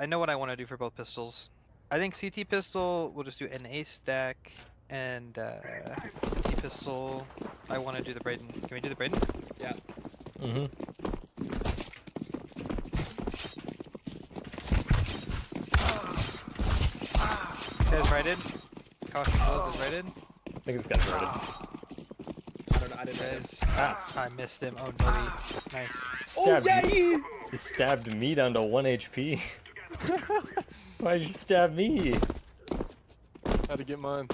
I know what I want to do for both pistols. I think CT pistol, we'll just do NA stack, and CT pistol, I want to do the Braden. Can we do the Braden? Yeah. Mm-hmm. Is righted. Caution close is righted. I think this guy's righted. I don't know, I didn't miss him. Ah. I missed him. Oh, no. Nice. Stabbed me. He stabbed me down to 1 HP. Why'd you stab me? Had to get mine.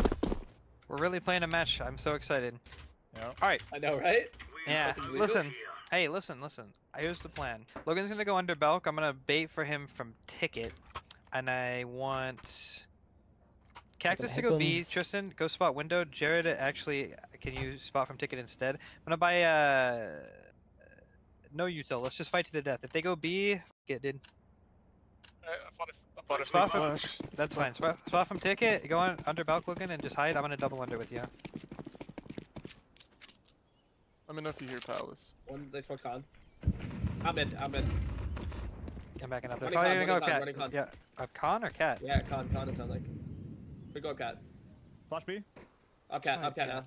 We're really playing a match. I'm so excited. Yeah. Alright. I know, right? Yeah. Listen. Hey, listen. Here's the plan. Logan's gonna go under Belk. I'm gonna bait for him from Ticket. And I want Cactus to go B, Tristan, go spot window. Jared, actually, can you spot from Ticket instead? I'm gonna buy no util. Let's just fight to the death. If they go B, get dude. Spot from... That's fine. Spot from Ticket. Go on under Belk, Logan, and just hide. I'm gonna double under with you. Let me know if you hear Palace. One, they smoked con. I'm in. I'm backing up. They're probably gonna go Cat. Yeah, con or Cat? Yeah, con it sounds like. We go Cat. Flash B. Up cat now.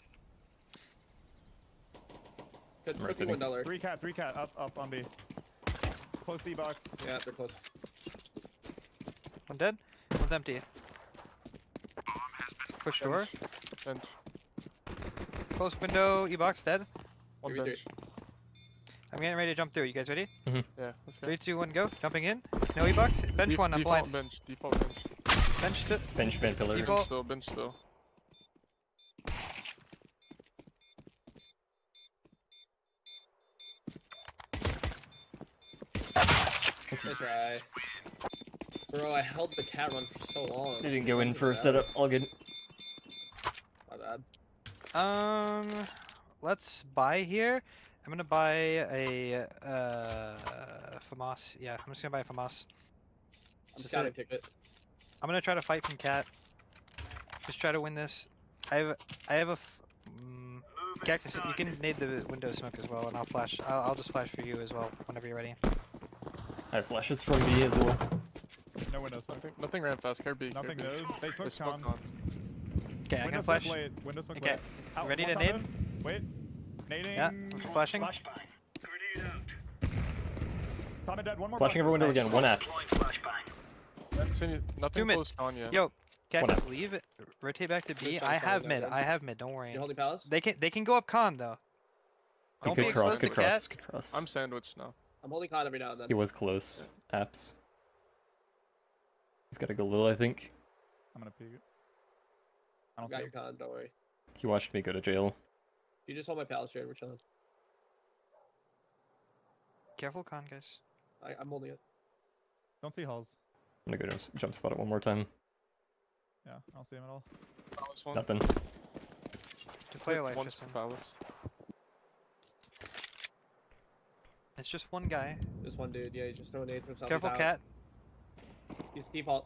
Good, right, $1. Three cat, up on B. Close C box. Yeah, they're close. One dead. One's empty. Push door. Bench. Close window. E box dead. One bench. I'm getting ready to jump through. You guys ready? Mm-hmm. Yeah. Let's go. 3, 2, 1, go. Jumping in. No E box. Bench one. I'm blind. Default bench. Bench pillar. Bench though. Try. Bro, I held the cat run for so long. They didn't go in for a setup. All good. My bad. Let's buy here. I'm gonna buy a FAMAS. Yeah, I'm just gonna buy a FAMAS. I'm just gonna pick it. I'm gonna try to fight from Cat. Just try to win this. I have a Cactus. You can nade the window smoke as well, and I'll flash. I'll just flash for you as well whenever you're ready. I have flashes from B as well. No windows. Nothing ran fast. Care B. Nothing goes. They smoked on. Okay, I can flash. Windows smoke. Okay. Ready to nade? Wait. Nading. Yeah. Flashing. Tommy dead. One more. Flashing over window again. One axe. Nothing close on you. Yo, Cactus, leave it. Rotate back to B. I have mid. Don't worry. You holding Palace? They can go up con though. Don't be exposed to Cat. I'm sandwiched now. I'm holding con every now and then. He was close. Yeah. Apps. He's got to go Lil, I think. I'm gonna peek. I don't see your con. Don't worry. He watched me go to jail. You just hold my Palace, Jared. We're chilling. Careful con, guys. I'm holding it. Don't see halls. I'm gonna go jump spot it one more time. Yeah, I don't see him at all. Palace one. Nothing. To play a life just in Palace. It's just one guy. Just one dude, yeah, he's just throwing nades from himself. Careful, Cat. He's default.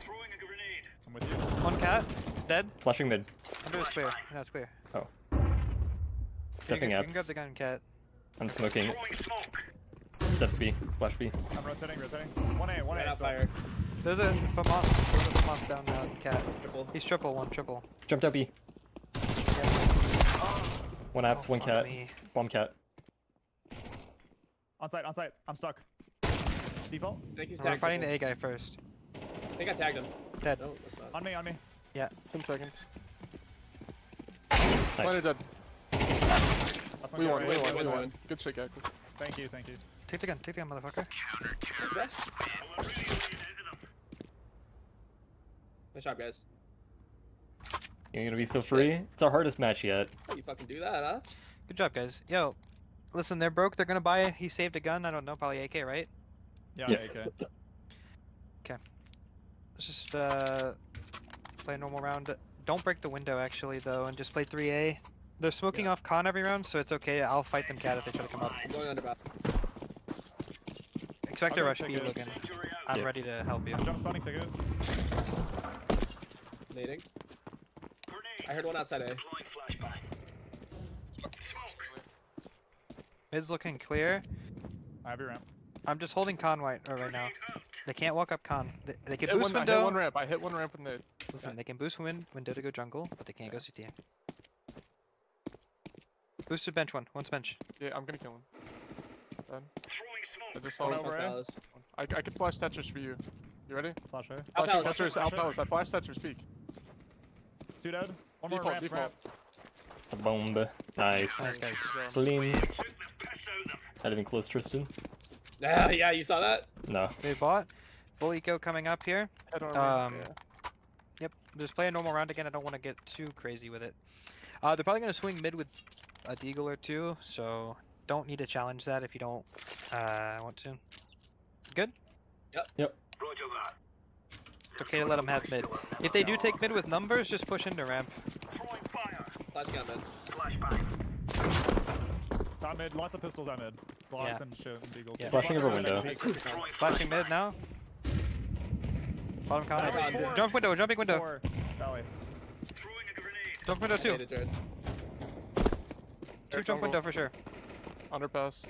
Throwing a grenade. I'm with you. One Cat, dead. Flashing mid. Under is clear. No, it's clear. Oh. Stepping apps. You can grab the gun, Cat. I'm smoking. Steps B, flash B. I'm rotating. 1A, fire. There's a FAMAS down the Cat. Triple. He's triple. Jumped up B. Yeah. Oh. One apps, one Cat. Me. Bomb Cat. On site. I'm stuck. Default? We're fighting the A guy first. I think I tagged him. Dead. No, that's not. On me. Yeah. 10 seconds. Nice. Dead. We won. Good shit, Cactus. Thank you. Take the gun, motherfucker. Nice shot, guys. You're gonna be so free? It's our hardest match yet. You fucking do that, huh? Good job, guys. Yo, listen, they're broke. They're gonna buy. He saved a gun. I don't know, probably AK, right? Yeah. AK. Okay. Let's just play a normal round. Don't break the window, actually, though, and just play 3A. They're smoking off con every round, so it's okay. I'll fight them Cat if they try to come up. I'm going under back. Expect a rush B, Logan. I'm ready to help you. Jump spawning ticket. Nading. I heard one outside A. Mid's looking clear. I have your ramp. I'm just holding con right now. They can't walk up con. They can boost window. I hit one ramp. I hit one ramp when they. Listen, they can boost window to go jungle, but they can't go CT. Boost to bench one. One's bench. Yeah, I'm gonna kill him. Done. I just saw one. I can flash Tetris for you. You ready? Flash her. Flash Tetris. Out palace. I flash Tetris. Peek. Two dead. One more ramp. Bombed. Nice. Clean. Not even close, Tristan. Yeah, you saw that? No. They bought. Full eco coming up here. Yep. Just play a normal round again. I don't want to get too crazy with it. They're probably going to swing mid with a deagle or two, so don't need to challenge that if you don't want to. Good? Yep. Roger that. It's okay to let them have mid. If they do take mid with numbers, just push into ramp. Flash gun mid. Top mid, lots of pistols at mid. Blocks and shit and deagles. Yeah. Flashing over window. Flashing mid now. Bottom con. Jump window, jumping window. Four. Jump window too. Two jump window for sure. Underpass.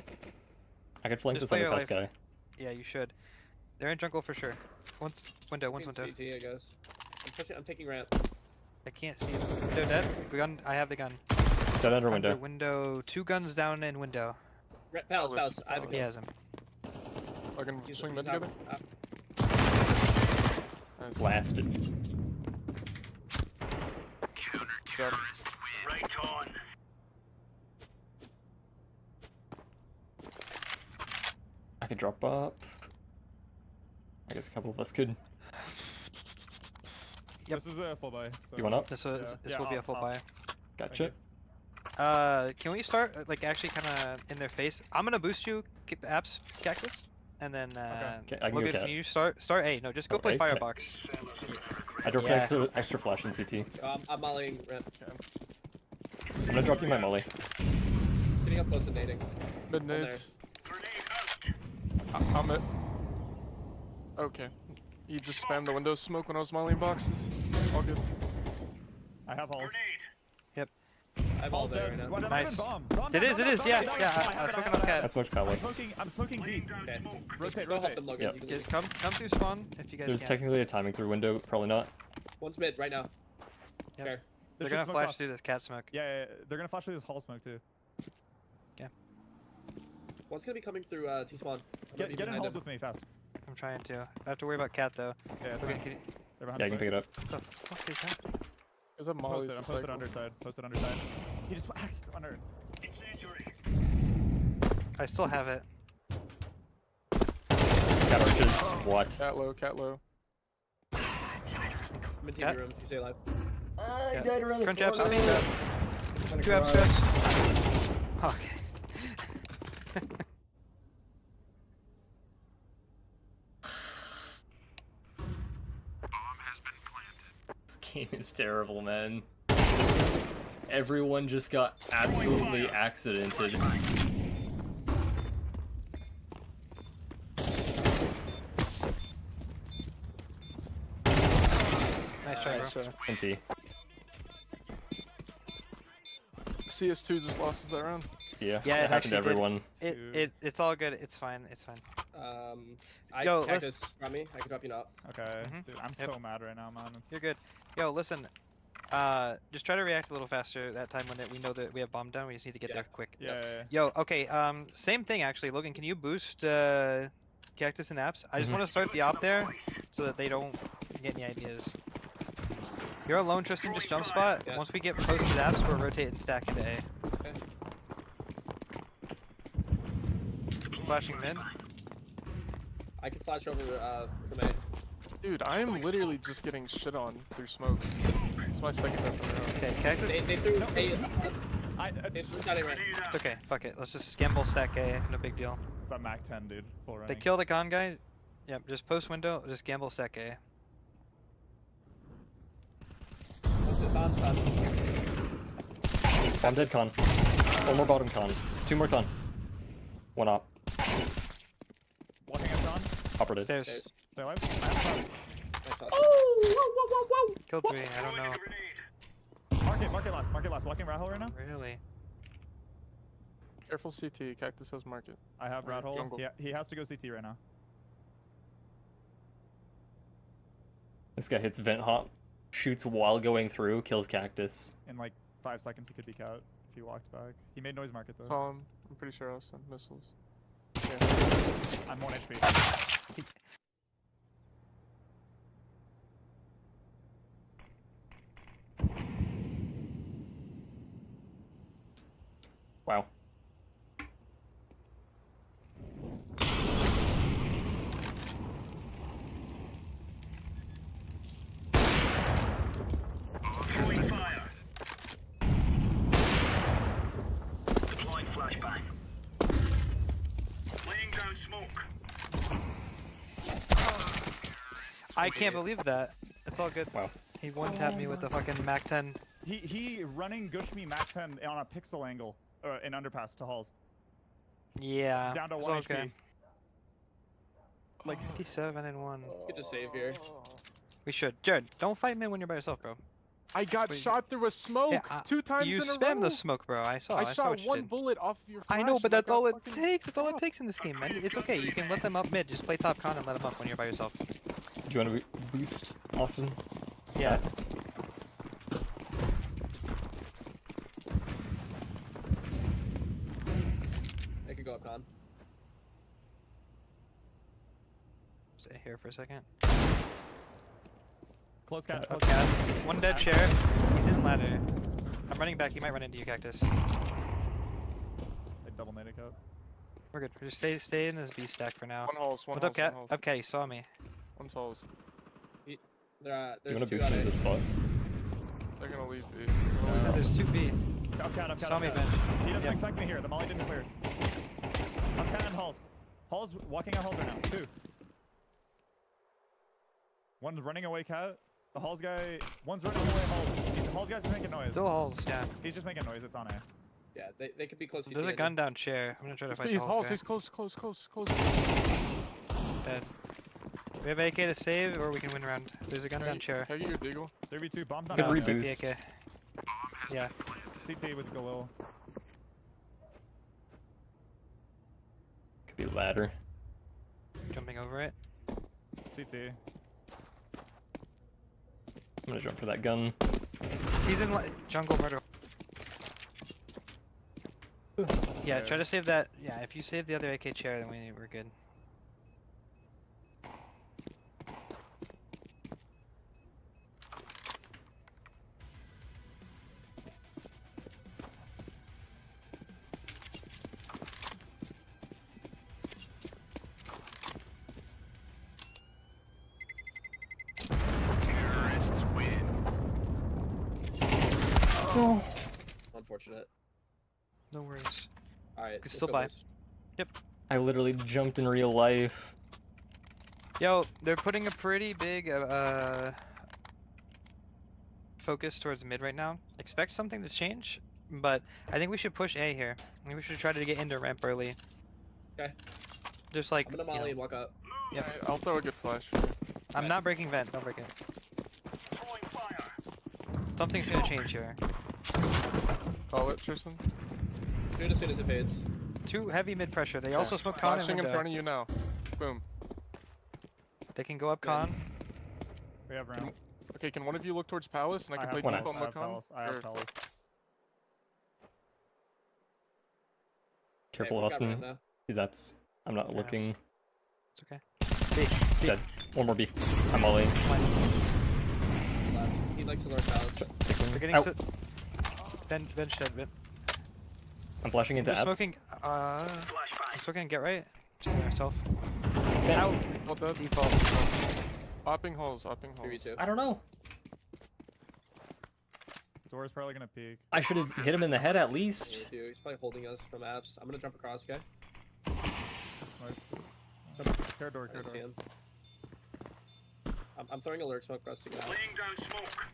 I could flank this underpass guy. Yeah, you should. They're in jungle for sure. One's window. CT, I guess. I'm taking ramp. I can't see him. Window dead. Gun. I have the gun. Dead under window. Two guns down in window. Palace. I have a gun. He has him. I can swing mid together. Blasted. Counter-terrorist win. Right on. I could drop up. I guess a couple of us could. Yep. This is a full buy. So. You want up? This will be a full buy. Gotcha. Can we start like actually kind of in their face? I'm gonna boost you, apps, Cactus, and then you start A. No, just go play Firebox. I dropped an extra flash in CT. I'm mollying. I'm gonna drop you my molly. Getting up close and nading. Mid nades. I'm it. Okay. You just spammed the window smoke when I was mollying boxes. All good. I have holes. Yep. I have holes there right now. Nice. It is. Yeah. I'm smoking deep. Okay. Rotate. Yep. Just come through spawn if you guys There's technically a timing through window. Probably not. One's mid right now. Yep. Okay. They're going to flash through this cat smoke. Yeah. They're going to flash through this hall smoke too. Yeah. One's going to be coming through T-spawn. Get in holes with me fast. I'm trying to. I have to worry about cat though. Yeah, I can pick it up. What the fuck is that? There's a molly. I'm posted underside. He just waxed under. I still have it. Cat arches. What? Cat low. I died around the corner. If you stay alive. I died around the corner. Crunch apps on me. Two apps, okay. It's terrible, man. Everyone just got absolutely accidented. Nice try, bro. Empty. CS2 just lost us that round. Yeah, it happened to everyone. It's all good. It's fine. I can drop you up. Okay, dude, I'm so mad right now, man. You're good. Yo, listen, just try to react a little faster that time when we know that we have bomb down. We just need to get there quick. Yeah. Yo, okay, same thing actually. Logan, can you boost Cactus and apps? I just want to start the op there so that they don't get any ideas. You're alone, Tristan, just jump spot. Yeah. Once we get posted apps, we'll rotate and stack into A. Okay. Flashing mid. I can flash over from A. Dude, I am literally just getting shit on through smoke. It's my second time in a row. Okay, Cactus? They threw A. Okay, fuck it. Let's just gamble stack A. No big deal. It's a Mac 10, dude. Full they killed the con guy. Yep, just post window. Just gamble stack A. I'm dead con. One more bottom con. Two more con. One up. One hand con. Operative. Stairs. Stay alive. Whoa. Killed three. I don't know. Market last. Walking rat hole right now? Really? Careful CT. Cactus has market. I have rat hole. He has to go CT right now. This guy hits vent hop, shoots while going through, kills Cactus. In like 5 seconds, he could be out if he walked back. He made noise market though. I'm pretty sure I'll send missiles. Yeah. I'm 1 HP. Wow. I can't believe that. It's all good. Wow. He one-tapped me with the fucking MAC-10. He running gushed me MAC-10 on a pixel angle, in underpass to halls. Yeah. Down to 1 HP. Okay. Like 57 and 1. Good to save here. We should. Jared, don't fight mid when you're by yourself, bro. I got shot through a smoke 2 times in a row. You spammed the smoke, bro. I saw. I saw one bullet off your flash. I know, but that's all it takes. That's all it takes in this game, man. It's okay. You can let them up mid. Just play top con and let them up when you're by yourself. Do you want to boost, Austin? Yeah. I could go up con. Stay here for a second. Close cat, close cat. One dead sheriff. He's in ladder. I'm running back. He might run into you, Cactus. I double naded out. We're good. Just stay in this B stack for now. One holes. One holes. What's up, cat? Okay, you saw me. One's holes. You wanna boost me to the spot? They're gonna leave B. No, there's 2 B. Up cat. Saw me, Ben. He doesn't expect me here. The molly didn't clear. Up cat and halls. Halls walking on halls right now. 2. One's running away, cat. The halls guy, one's running away. Halls guy's making noise. Still halls, yeah. He's just making noise. It's on A. Yeah, they could be close. There's a gun down chair. I'm gonna try to fight the halls guy. He's close. Dead. We have AK to save, or we can win round. There's a gun down chair. Can I get your deagle? 3v2 bombs down. Could reboost. AK. Yeah. CT with Galil. Could be ladder. Jumping over it. CT. I'm gonna jump for that gun. He's in jungle murder. Yeah, try to save that. Yeah, if you save the other AK chair, then we're good. No. Unfortunate. No worries. Alright. You can still buy. Yep. I literally jumped in real life. Yo, they're putting a pretty big focus towards mid right now. Expect something to change, but I think we should push A here. I think we should try to get into ramp early. Okay. Just like. I'm gonna molly and walk up. Yep. Right, I'll throw a good flash. I'm not breaking vent. Don't break it. Something's gonna change here. Call it, Tristan. Shoot as soon as it fades. 2 heavy mid pressure. They also smoke con and window. In front of you now. Boom. They can go up con. We have round. Okay, can one of you look towards Palace and I can play deep on the con? I have Palace. Careful, Austin. He's apps. I'm not looking. It's okay. B. Dead. One more B. I'm all-in. He likes to lure Palace. We're getting set. Bench dead, Ben. I'm flashing into apps. I'm smoking get right. Doing yourself. Ben. Out. What the? Default. Hopping holes. I don't know. Door's probably gonna peek. I should have hit him in the head at least. Yeah, he's probably holding us from apps. I'm gonna jump across, okay? Care door. Him. I'm throwing a lurk smoke across to get out. Laying down smoke.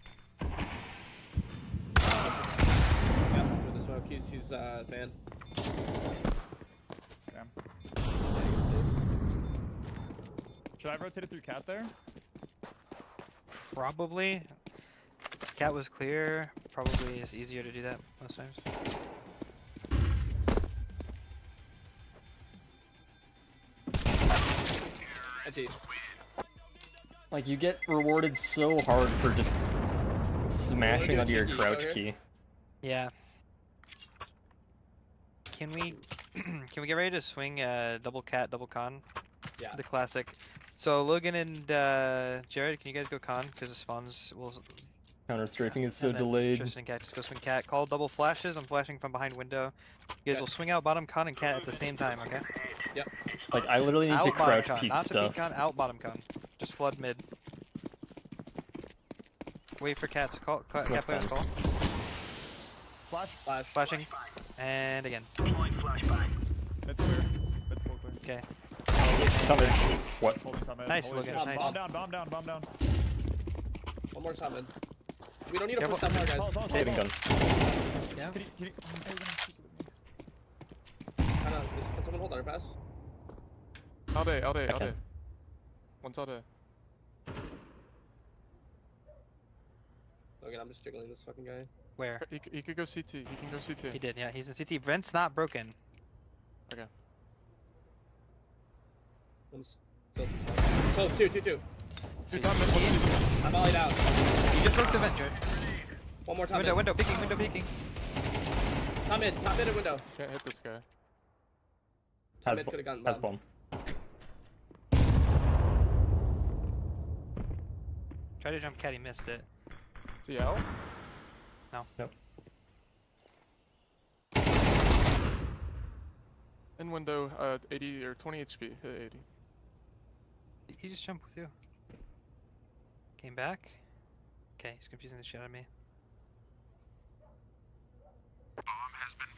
He's fan. Damn. Should I have rotated through cat there? Probably. Cat was clear. Probably it's easier to do that most times. Like, you get rewarded so hard for just smashing onto your crouch key. Yeah. Can we get ready to swing double cat, double con? Yeah. The classic. So Logan and Jared, can you guys go con? Because the spawns will... Counter strafing is so delayed. Tristan and Cat, just go swing cat. Call double flashes. I'm flashing from behind window. You guys will swing out bottom con and cat at the same time, okay? Yep. Like, I literally need to crouch peek stuff. Not to peek con, out bottom con. Just flood mid. Wait for cats to call. Cat players call. Flash. Flash. Flashing. And again. That's clear. That's full clear. Okay. Coming. What? Nice, Logan. Nice. Bomb down, bomb down, bomb down. One more time in. We don't need to push that far, guys. Saving gun. Yeah. Can someone hold our pass? Out A. One's out A. Logan, I'm just jiggling this fucking guy. Where? He could go CT. He can go CT. He did, yeah. He's in CT. Brent's not broken. Okay. So, two. I'm volleyed out. You just broke the vent, Jared. One more time. Window peeking. Top mid at window. Can't hit this guy. Has bomb. Try to jump cat, he missed it. Is he out? No. Nope. In window, 80 or 20 HP, hit 80. He just jumped with you. Came back. Okay, he's confusing the shit out of me. Bomb has been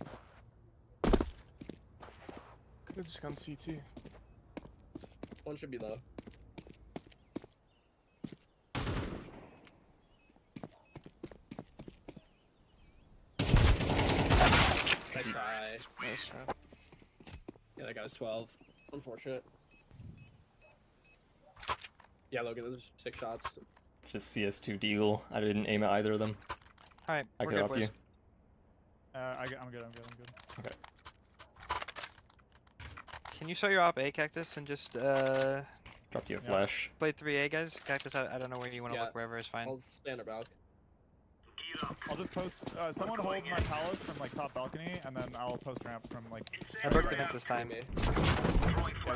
planted. Could have just gone CT. One should be low. Nice try. Yeah, that guy was 12. Unfortunate. Yeah, Logan, those are 6 shots. Just CS2 deal. I didn't aim at either of them. Alright, I could help you. I'm good. Okay. Can you show your op A, Cactus, and just drop you a flash. Play 3A, guys. Cactus, I don't know where you want to look. Wherever is fine. I'll stand about. I'll just post. Someone hold my palace from like top balcony, and then I'll post ramp from like. I broke them at this time. Yeah,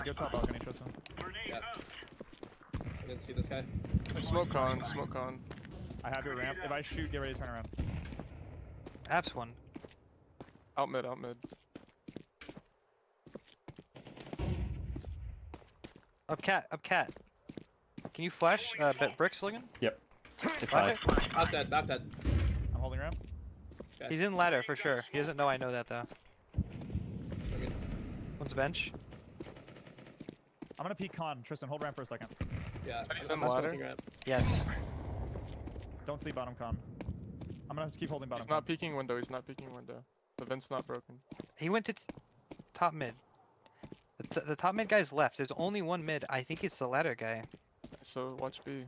go top balcony, Tristan. Yeah. I didn't see this guy. Smoke con. I have your ramp. If I shoot, get ready to turn around. Apps one. Out mid. Up cat. Can you flash bricks, Logan? Yep. It's high. Not dead. I'm holding ramp. Okay. He's in ladder for sure. He doesn't know I know that though. Okay. One's bench. I'm gonna peek con. Tristan, hold ramp for a second. Yeah. He's in ladder. Yes. Don't see bottom con. I'm gonna have to keep holding bottom. He's not peeking window. The vent's not broken. He went to top mid. The top mid guy's left. There's only one mid. I think it's the ladder guy. So watch B.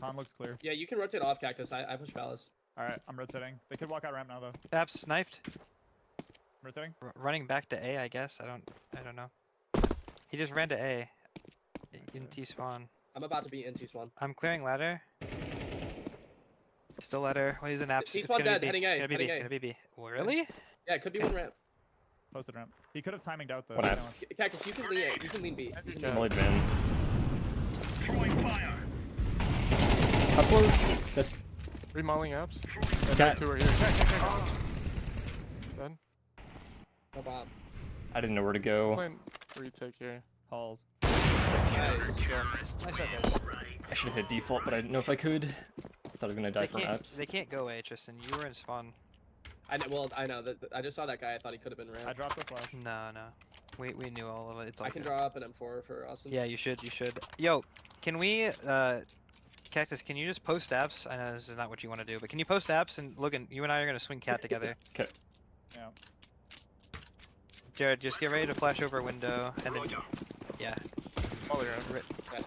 Con looks clear. Yeah, you can rotate off, Cactus. I push Palace. Alright, I'm rotating. They could walk out ramp now, though. Apps knifed. I'm rotating. Running back to A, I guess. I don't know. He just ran to A. In T spawn. I'm about to be in T spawn. I'm clearing ladder. Still ladder. Well, he's in apps. It's gonna be B. It's gonna be B. Really? Yeah, it could be one ramp. Posted ramp. He could have timed out though. What apps? Cactus, you can lean A. You can lean B. I'm lead man. Up close. Dead. Remodeling apps. Cat. Two are here. Done. No bomb. I didn't know where to go. Playing retake here. Halls. Nice. I should have hit default, but I didn't know if I could. I thought I was gonna die from apps. They can't go away, Tristan. You were in spawn. I know. I just saw that guy. I thought he could have been ramp. I dropped the flash. No. We knew all of it. It's all good. I can draw up an M4 for Austin. Yeah, you should. Yo, can we Cactus, can you just post apps? I know this is not what you want to do, but can you post apps and Logan, you and I are going to swing cat together. Okay. Yeah. Jared, just get ready to flash over a window and then... Yeah. Oh, you're over it. Okay.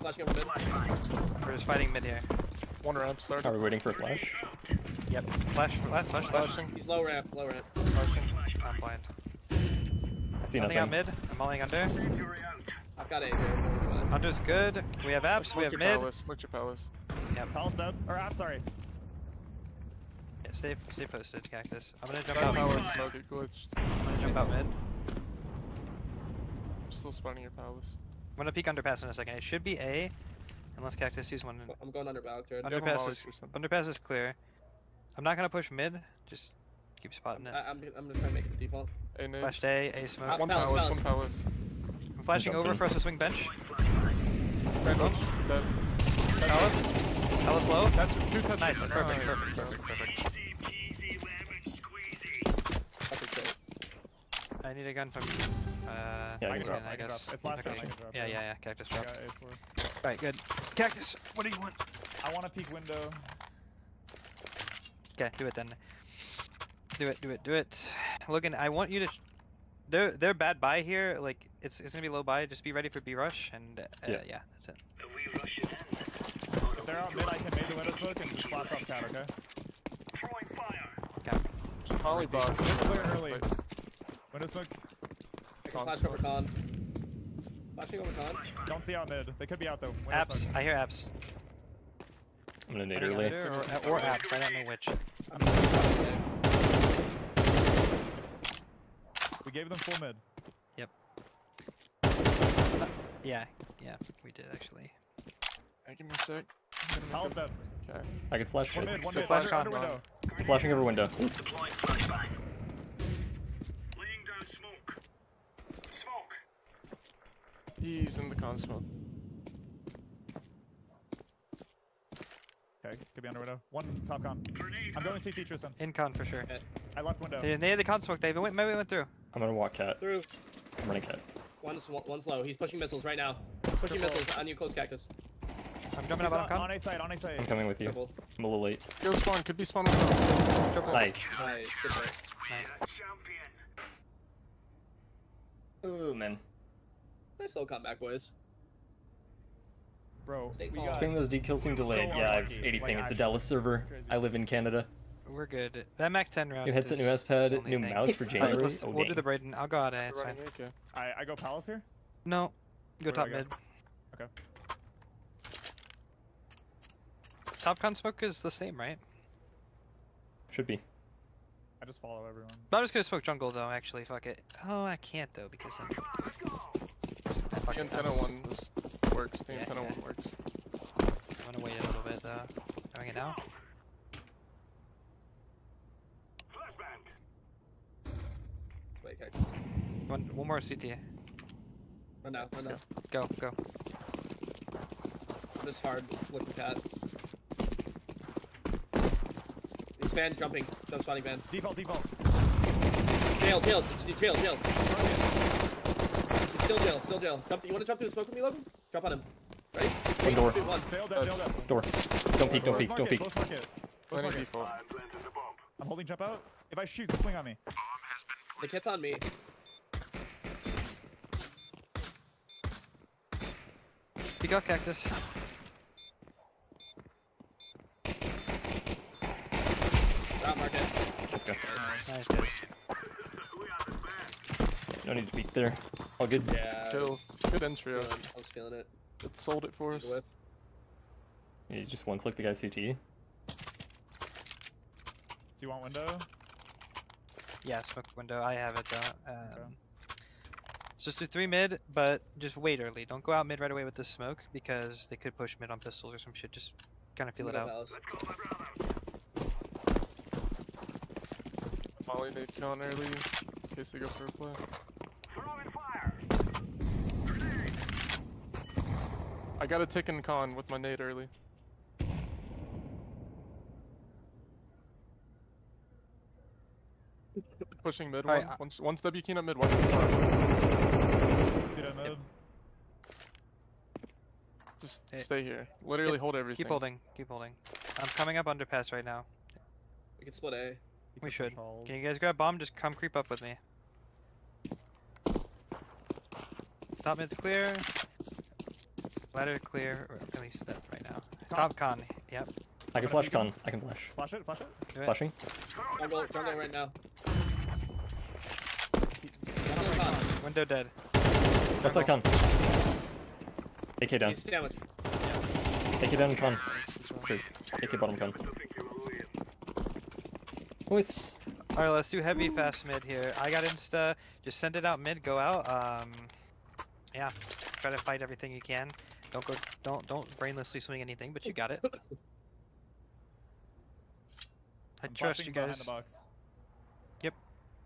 Flashing over mid. We're just fighting mid here. One ramp start. Are we waiting for a flash? Yep. Flashing. He's low ramp. Flashing. I'm blind. see nothing. I'm mid. I'm mulling under. I've got it. Under's good. We have apps. We have mid. Powers. Look your powers. Yep. Powers down. Or apps, sorry. Yeah, stay posted, Cactus. I'm gonna jump out. Powers glitched. I'm gonna jump out mid. I'm still spawning your powers. I'm gonna peek underpass in a second. It should be A, unless Cactus sees one. I'm going under balcony. Underpass is clear. I'm not gonna push mid. Just keep spotting it. I'm gonna try to make it default. A mid. Flashed A smoke. One powers. I'm flashing over for us to swing bench. Dead. Alice low. That's two touches. Nice. Perfect. I need a gun from you. Yeah, I guess. It's last time. Yeah. Cactus drop. Alright, good. Cactus, what do you want? I want a peek window. Okay, do it then. Do it. Logan, I want you to. They're bad buy here. Like it's gonna be low buy. Just be ready for B rush and yeah, that's it. If they're out mid, I can make the window smoke and just flop up counter, okay? Throwing fire. Okay. Holly box. Early. Wait. Window smoke. I can flash over con. Flashing over con. Don't see out mid. They could be out though. Window apps. Smoke. I hear apps. I'm gonna nade early. Or apps. I don't know which. We gave them full mid. Yep. Yeah, we did actually. Give me a sec. How's that? Okay. I can flash mid. One mid. Flash under window. I'm flashing over window. Deploying flashbang. Laying down smoke. He's in the con smoke. Okay, could be under window. One top con. I'm going to see Tristan. In con for sure. I left window. They had the con smoke. They maybe went through. I'm gonna walk cat. Through. I'm running cat. One's low. He's pushing missiles right now. Pushing missiles on you, close Cactus. I'm jumping up on con. On A side. I'm coming with you. Triple. I'm a little late. Go spawn. Could be spawn. Nice. Good nice. Ooh man. Nice little comeback, boys. Bro, ping those D-kills seem delayed. So yeah, unlucky. I have 80 ping at the Dallas server. I live in Canada. We're good. That Mac 10 round. New headset, new S-pad, new mouse for January. We'll do the Brayden. I'll go out A. It's fine. I go Palace here? No. Go top mid. Okay. Top con smoke is the same, right? Should be. I just follow everyone. But I'm just gonna smoke jungle though, actually. Fuck it. Oh, I can't though, because the antenna one works. The antenna one works. I'm gonna wait a little bit though. Doing it now? Wait, guys. One more CT. Run now. Go. This hard looking cat. It's Van jumping. Jump spawning Van. Default. Jail. It's jail. Still jail. You want to jump through the smoke with me, Logan? Jump on him. Ready? One door. Door. Don't peek. I'm holding jump out. If I shoot, swing on me. The kit's on me. Peek out Cactus. Let's go. Nice, guys. No need to peek there. All good. Yeah. Good entry. I was feeling it. It sold it for us. You just one click the guy's CT. Do you want window? Yeah, smoked window. I have it though. Okay. So just do 3 mid, but just wait early. Don't go out mid right away with this smoke because they could push mid on pistols or some shit. Just kind of feel it out. Molly nade con early in case they go for a play. Throwing fire. I got a tick in con with my nade early. Pushing mid one. One's W keen up mid one. Just stay here. Literally hold everything. Keep holding. I'm coming up underpass right now. We can split A. We should. Can you guys grab bomb? Just come creep up with me. Top mid's clear. Ladder clear, or at least that right now. Top con, yep. I can flash con. I can flash. Flash it. Flashing. Jungle right now. Window dead. That's not con. AK down. AK down con. True. AK bottom con. Voice. Alright, let's do heavy fast mid here. I got insta. Just send it out mid, go out. Yeah. Try to fight everything you can. Don't go don't brainlessly swing anything, but you got it. I trust you guys. The box. Yep.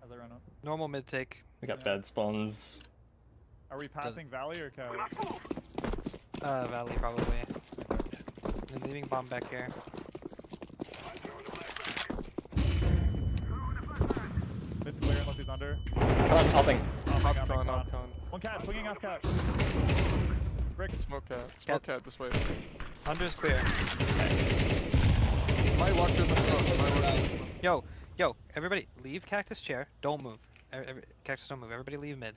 As I run up. Normal mid take. We got bad spawns. Are we passing Valley or Cove? Valley probably. I'm leaving bomb back here. It's clear unless he's under. Helping. Off con. One cat swinging off cat. Brick smoke cat. Smoke cat this way. Under's clear. Okay. Might walk through the smoke. Yo, everybody, leave Cactus chair. Don't move. Cactus, don't move. Everybody, leave mid.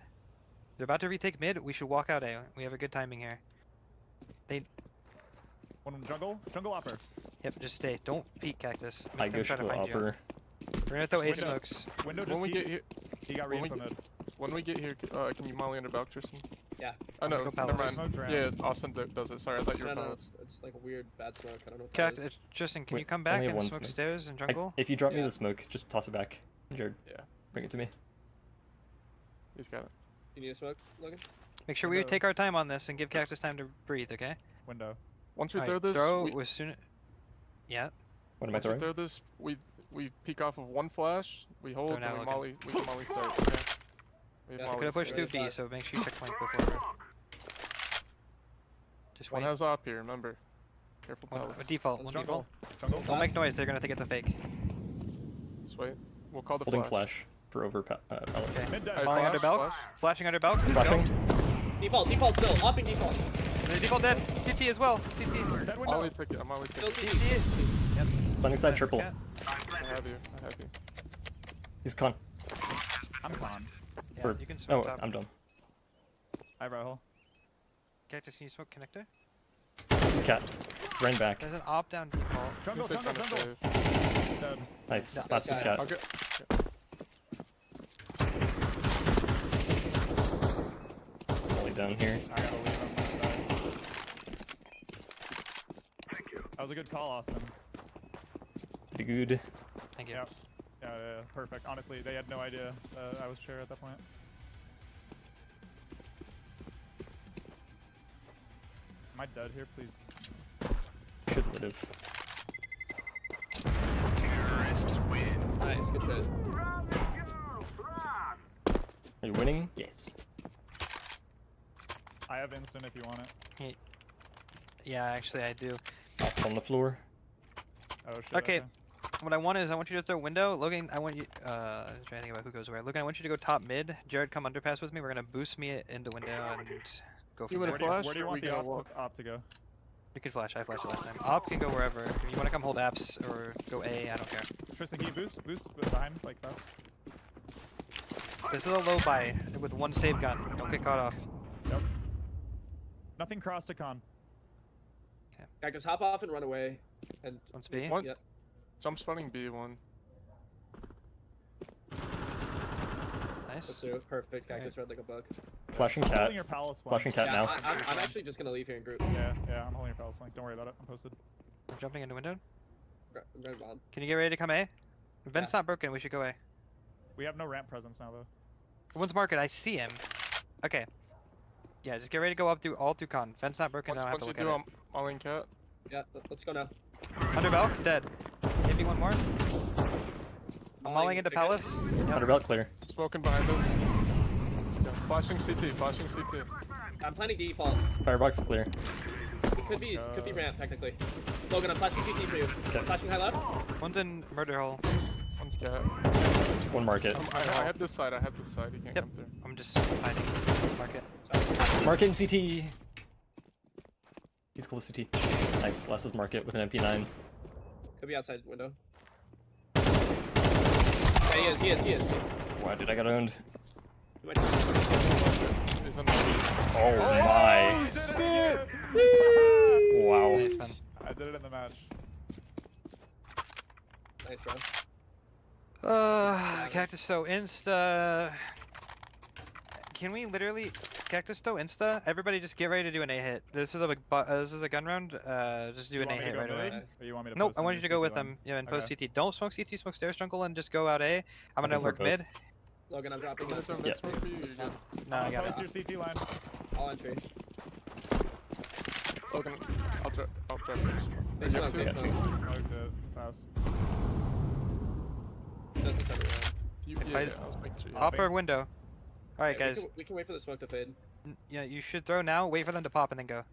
They're about to retake mid. We should walk out A. We have a good timing here. They. One jungle. Jungle upper. Yep, just stay. Don't peek Cactus. Make them try to find you. We're gonna throw A smokes. Window just peeked. He got re-implemented. When we get here, can you molly under Balkterson? Yeah. Oh no, never mind. Yeah, Austin does it. Sorry, I thought you were. No, it's like a weird bad smoke. I don't know. Cactus, Justin, can you come back and smoke stairs and jungle? If you drop me the smoke, just toss it back, Jared. Yeah. Bring it to me. He's got it. You need a smoke, Logan? Make sure we take our time on this and give Cactus time to breathe, okay? Window. Once we throw this, yeah. What am I throwing? Once we throw this, we peek off of one flash. We hold and we molly start. Okay. Yeah, I could have pushed through B, so make sure you check flank before. Just wait. One has op here, remember. Careful. One default. Don't make noise, they're gonna think it's a fake. Just wait. We'll call the flash for over pellets. Okay. Falling under Belk. Flashing under Belk. Flashing. Default still. Hopping default. The default dead. CT as well. CT. I'm always picking. CT. Yep. Landing side triple. I have you. He's con. I'm con. Yeah, you can smoke top. I'm done. Hi, Rahul. Cactus, can you smoke connector? It's cat. Rain back. There's an op down default. Jungle. Nice. Last was cat. Okay. Only down here. I gotta leave him. Thank you. That was a good call, Austin. Pretty good. Thank you. Yep. Yeah, perfect. Honestly, they had no idea I was sure at that point. Am I dead here, please? Should live. Terrorists win. Nice, good shit. Are you winning? Yes. I have instant if you want it. Yeah, actually I do. Up on the floor. Oh shit. Okay. What I want is, I want you to throw window. Logan, I want you, trying to think about who goes where. Logan, I want you to go top mid. Jared, come underpass with me. We're gonna boost me into window and go for it. Where do you want the op to go? We can flash. I flashed it last time. Op can go wherever. If you want to come hold apps or go A, I don't care. Tristan, can you boost behind like that? This is a low buy with one save gun. Don't get caught off. Yep. Nothing cross to con. Okay. Yeah, just hop off and run away. And once B. What? Yep. So I'm spawning B1. Nice. Perfect. Cactus red like a bug. Flashing cat. I'm holding your palace flank. Flashing cat now. I'm actually just gonna leave here and group. Yeah, I'm holding your palace flank. Don't worry about it. I'm posted. I'm jumping into window. I'm going bomb. Can you get ready to come A? The vent's not broken. We should go A. We have no ramp presence now though. One's market. I see him. Okay. Yeah, just get ready to go up through all through con. Vent's not broken. Now I have to look at it. I'm mauling cat. Yeah, let's go now. Underbelt dead. Maybe one more. I'm mauling into palace. Underbelt clear. Smoking behind us. Yeah, flashing CT. I'm planning default. Firebox clear. Could be ramp technically. Logan, I'm flashing CT for you. Okay. Flashing high left. One's in murder hole. One's cat. One market. I have this side. He can't come through. I'm just hiding. Market. Market and CT. He's close to CT. Nice. Last is market with an MP9. Could be outside window. Yeah, he is. Why did I get owned? Oh my shit! Wow. Nice, man. I did it in the match. Nice, bro. Cactus, so insta. Can we literally Cactus though insta? Everybody just get ready to do an A hit. This is a gun round. Just do an A hit right away. Or you want me to? Nope, I want you to go with them. Yeah, and post CT. Don't smoke CT. Smoke stairs jungle and just go out A. I'm gonna lurk mid. Logan, I'm dropping this one. That's for you. Nah, I got it. Post your CT line. I'll entry. Logan, I'll drop. They smoked it fast. Doesn't cover that. Upper window. Alright, yeah, guys. We can wait for the smoke to fade. Yeah, you should throw now, wait for them to pop, and then go.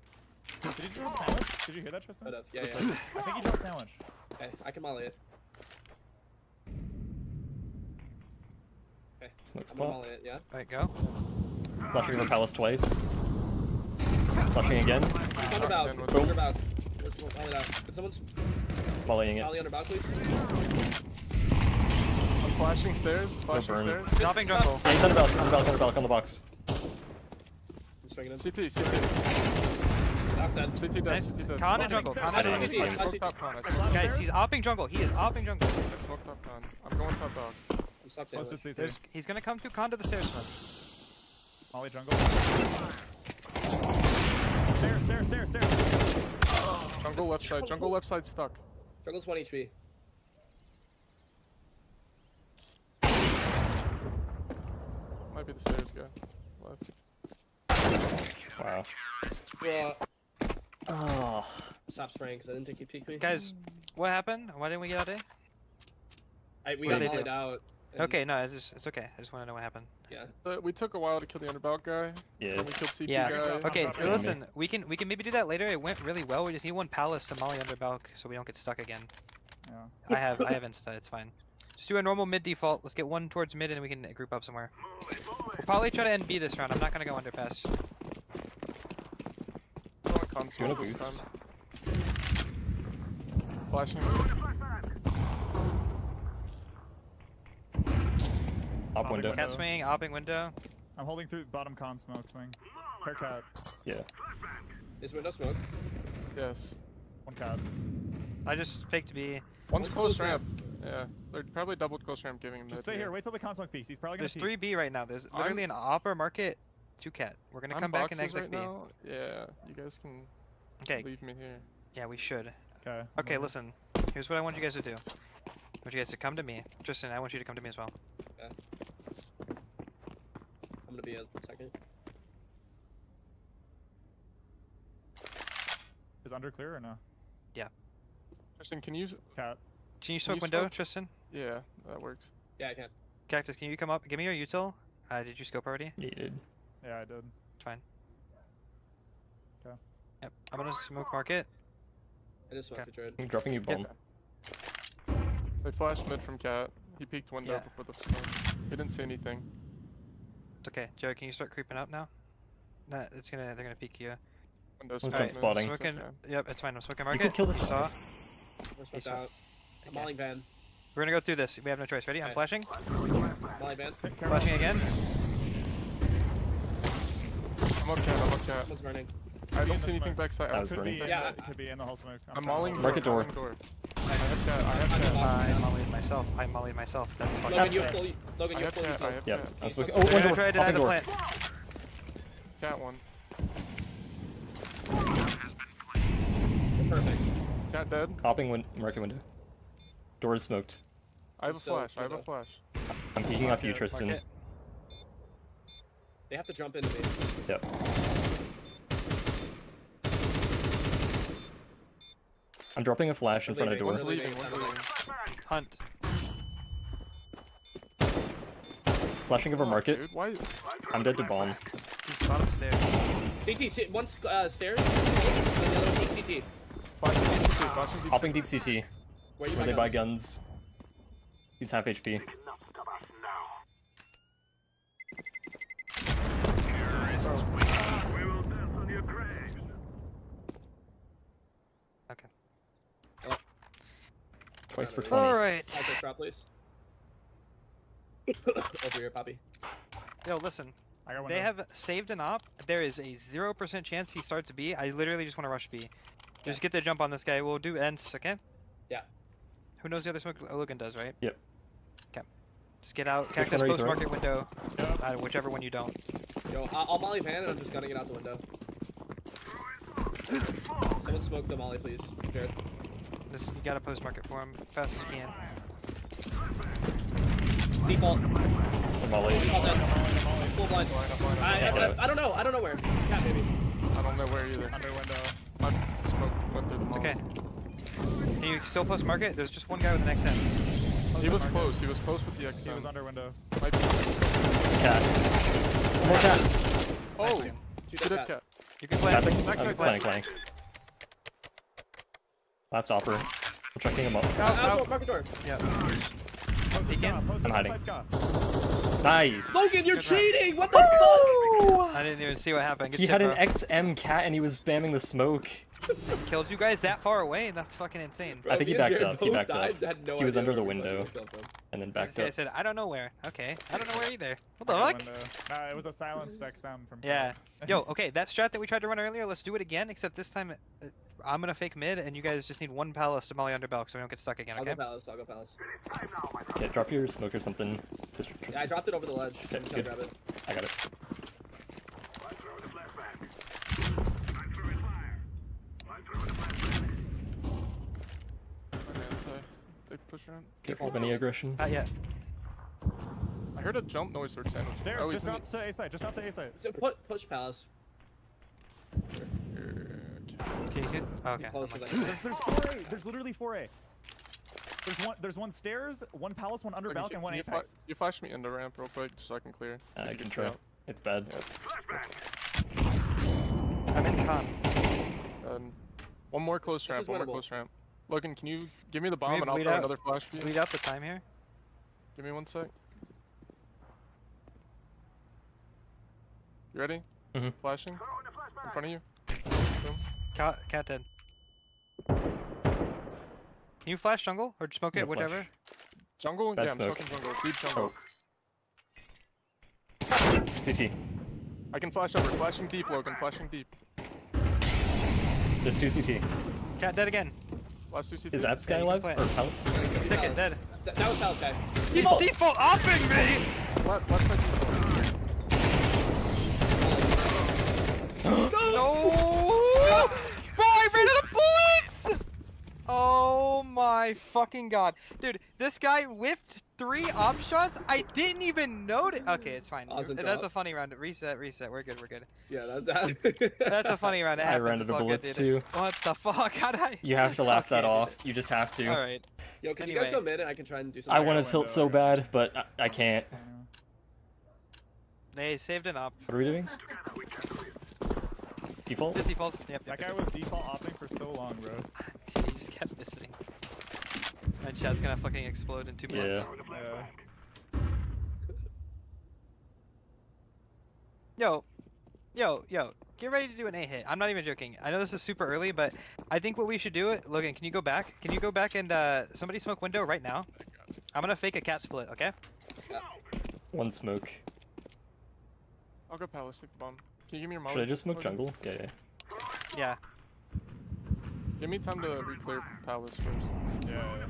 Did you drop sandwich? Did you hear that, Tristan? Yeah, yeah. I think he dropped sandwich. Okay, I can molly it. Okay, smoke's pop. Yeah. Alright, go. Flashing over palace twice. Flashing again. Under bow. Let's molly it out. Can someone mollying it? Molly under bow, please. Flashing stairs, flashing stairs. Dropping jungle. Yeah, he's on the balcony, on the box. I'm CT, CT. Nice. Khan and jungle. Guys, he's opping jungle. He is opping jungle. I smoked up Khan. I'm going top dog. I'm stuck there. He's gonna come to Khan to the stairs, man. Molly jungle. Stairs. Jungle left side stuck. Jungle's 1 HP. Might be the stairs guy. Left. Wow. Yeah. Oh. Stop spraying because I didn't think he peeked me. Guys, what happened? Why didn't we get out of A? We got mollied out. Okay, no, it's okay. I just want to know what happened. Yeah. We took a while to kill the underbout guy. Yeah. And we killed CT guy. Okay, so listen, we can maybe do that later. It went really well. We just need one palace to molly underbout so we don't get stuck again. Yeah. I have insta. It's fine. Just do a normal mid default. Let's get one towards mid and we can group up somewhere. We'll probably try to end B this round. I'm not gonna go underpass. Flashing. Op window. Cat swing, opping window. I'm holding through bottom con smoke swing. Her cat. Yeah. Is window smoke? Yes. One cat. I just faked B. One's close ramp. Yeah, they're probably double close ramp giving him this. Just stay here, wait till the consmoke peaks. He's probably gonna peek. There's 3B right now. There's literally an offer market 2 cat. We're gonna come back and exit B. Yeah, you guys can leave me here. Yeah, we should. Okay. Okay, listen. Here's what I want you guys to do. I want you guys to come to me. Tristan, I want you to come to me as well. Okay. I'm gonna be a second. Is under clear or no? Yeah. Tristan, can you cat? Can you smoke window, Tristan? Yeah, that works. Yeah, I can. Cactus, can you come up? Give me your util. Did you scope already? Yeah, you did. Yeah, I did. Fine. Okay. Yep, I'm gonna smoke market. I just smoked the dread. I'm dropping you bomb. Yep. They flashed mid from Cat. He peeked window before the smoke. He didn't see anything. It's okay. Joe, can you start creeping up now? Nah, they're gonna peek you. Window's spotting. Smoking, yep, it's fine. I'm smoking market. You can kill this saw. I'm mollying van. We're gonna go through this. We have no choice. Ready? Okay. I'm flashing. Molly van. Flashing again. I'm up cat. Someone's running. I don't see anything backside. I could be. Yeah. Could be in the whole smoke. I'm mollying market door. I have cat. I mollied myself. I mollied myself. That's fucking. Logan, you have full. Yeah. Oh, they're gonna try to deny the plant. Cat one. Perfect. Cat dead. Hopping market window. Door is smoked. I have a flash, I'm peeking off you, Tristan. Market. They have to jump into me. Yep. I'm dropping a flash in front of door. Hunt. Flashing over market. Dude, why? I'm dead to bomb. He's bottom stairs. CT, one stairs. CT. Hopping deep CT. Where they buy guns. He's half HP. Terrorists, we will dance on your graves. Okay. Oh. Twice for 20. Alright. Drop, please. Over here, Poppy. Yo, listen. They have saved an op. There is a 0% chance he starts B. I literally just want to rush B. Just get the jump on this guy. We'll do ends, okay? Yeah. Who knows the other smoke? Logan does, right? Yep. Okay. Just get out. Cactus post market window. Whichever one you don't. Yo, I'll molly pan and I'm just gonna get out the window. Someone smoke the molly, please. Jared. Listen, you gotta post market for him fast as you can. Default. The molly. Full blind. I don't know. I don't know where. Cat baby. I don't know where either. Under window. Mark smoke went through the molly. It's okay. Can you still post market? There's just one guy with an XM. He was close. He was close with the X. He was under window. Might be. Cat. One more cat. Oh. Two dead cat. You can play. I'm playing. Last offer. I'm checking him up. Out. Market door. Yeah. I'm hiding. Nice. Logan, you're cheating. What the fuck? I didn't even see what happened. He had an XM cat and he was spamming the smoke. Killed you guys that far away? That's fucking insane. Bro, I think he backed up. He backed up. No, he was under the window and then backed up. I said, I don't know where. Okay. I don't know where either. What the fuck? Nah, it was a silence spec sound from. Yeah. Yo, okay. That strat that we tried to run earlier, let's do it again, except this time I'm gonna fake mid and you guys just need one palace to molly under Belk so we don't get stuck again, okay? I'll go palace. I'll go palace. Yeah, drop your smoke or something. Yeah, I dropped it over the ledge. Okay, grab it. I got it. Careful of any aggression. Not yet. I heard a jump noise or sandwich. Stairs, just not to A side, just not to A side. So push palace. Okay, you hit? Oh, okay. There's 4A, there's literally 4A. There's one stairs, one palace, one under balcony, and one apex. You flash me into ramp real quick so I can clear. I can try. It's bad. Yeah. I'm in con. One more close ramp, one more close ramp. Logan, can you give me the bomb and I'll throw another flash for you? Bleed out the time here. Give me 1 sec. You ready? Mm-hmm. Flashing. In front of you. Boom. Cat dead. Can you flash jungle or smoke it? Whatever. Flash. Jungle? Bad smoke. I'm smoking jungle. Deep jungle. Oh. CT. I can flash over. Flashing deep, Logan. Flashing deep. There's 2 CT. Cat dead again. Last 2 CT. Is Absky alive? Or Palace? Stick it, dead. That was Palace guy. Default offing me! What? No! 5 minutes of bullets! Oh my fucking god. Dude, this guy whiffed 3 op shots? I didn't even notice. Okay, it's fine. Awesome that's a funny round. Reset. We're good. Yeah, that's a funny round. I rounded the bullets too. What the fuck? How'd I? You have to laugh that off. You just have to. All right. Yo, can you guys go mid and I can try and do something? I want to tilt so bad, but I can't. They saved an op. What are we doing? Default? Just default. Yep, that guy was default opting for so long, bro. He just kept missing. My chat's gonna fucking explode in 2 minutes. Yeah. Yo, get ready to do an A hit. I'm not even joking. I know this is super early, but I think what we should do, Logan, can you go back? Can you go back and somebody smoke window right now? I'm gonna fake a cat split, okay? Yeah. One smoke. I'll go palace, take the bomb. Can you give me your mom? Should I just smoke jungle? Yeah. Give me time to re-clear palace first. Yeah.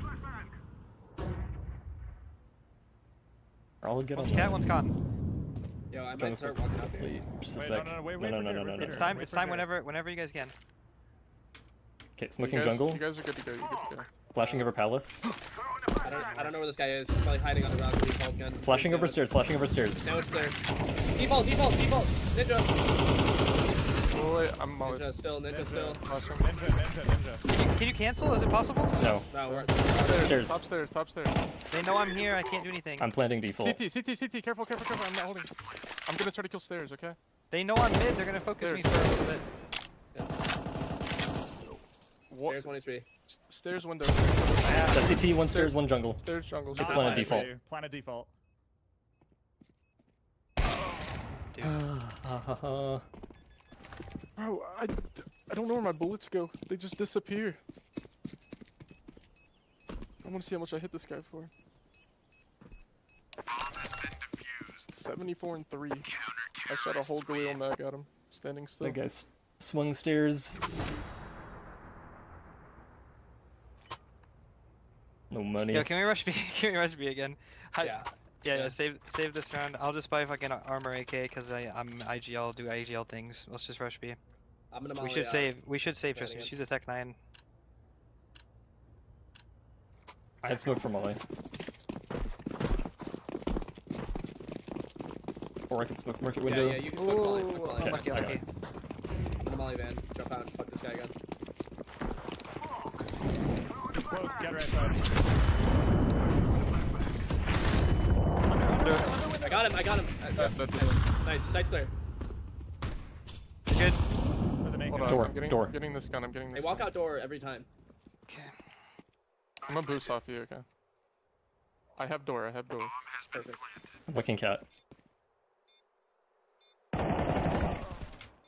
One's cat, one's con. Yo, I might start walking out there. Just a sec. No. It's time whenever you guys can. Okay, smoking jungle. You guys are good to go, Flashing over palace. I don't know where this guy is. He's probably hiding on the rock. Flashing over stairs, Now it's clear. Default. Ninja. Oh, wait, I'm molly. Ninja still. Ninja. Can you cancel? Is it possible? No, we're upstairs. Top stairs. They know I'm here, I can't do anything. I'm planting default. CT, careful, I'm not holding. I'm gonna try to kill stairs, okay? They know I'm mid, they're gonna focus me for a little bit. Yeah. Stairs 1 HP. Stairs window. Yeah. That's CT, one stairs, one jungle. Stairs jungle. It's planet default. Planet default. Dude. Bro, I don't know where my bullets go. They just disappear. I want to see how much I hit this guy for. 74 and 3. I shot a whole Galil mag at him. Standing still. That guy swung stairs. No money. Yo, can we rush B again? Yeah. Yeah, save this round. I'll just buy fucking armor AK because I'm IGL, do IGL things. Let's just rush B. I'm gonna we should save Tristan. She's a Tech 9. I had smoke for Molly. Or I can smoke market window. Yeah, you can smoke Molly. Okay, lucky, lucky. I'm the Molly van. Jump out and fuck this guy again. Close, get right side. I got him, I got him. Nice, sights clear. You're good. There's an anchor. Door, I'm getting this gun, I'm getting this gun. They walk out door every time. Okay. I'm gonna boost off you, okay? I have door, I have door. Perfect. Looking cat.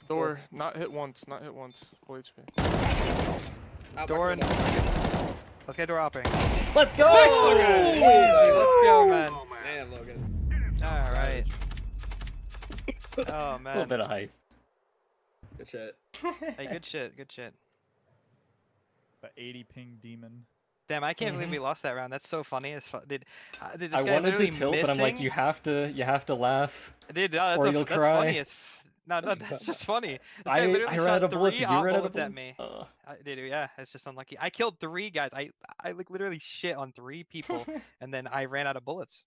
Door, not hit once, not hit once. Full HP. Door and... Let's get door hopping. Let's go! Logan. Let's go, man. Damn, Logan. Alright. Oh, man. A little bit of hype. Good shit. Hey, good shit, good shit. The 80 ping demon. Damn, I can't believe we lost that round. That's so funny as fuck, dude. Dude, this I guy wanted to tilt, but I'm like, you have to laugh, dude. No, or you'll cry. Funny as no, that's just funny. I ran out of bullets. You ran out of bullets at me. Dude, yeah, it's just unlucky. I killed 3 guys. I like literally shit on 3 people, and then I ran out of bullets.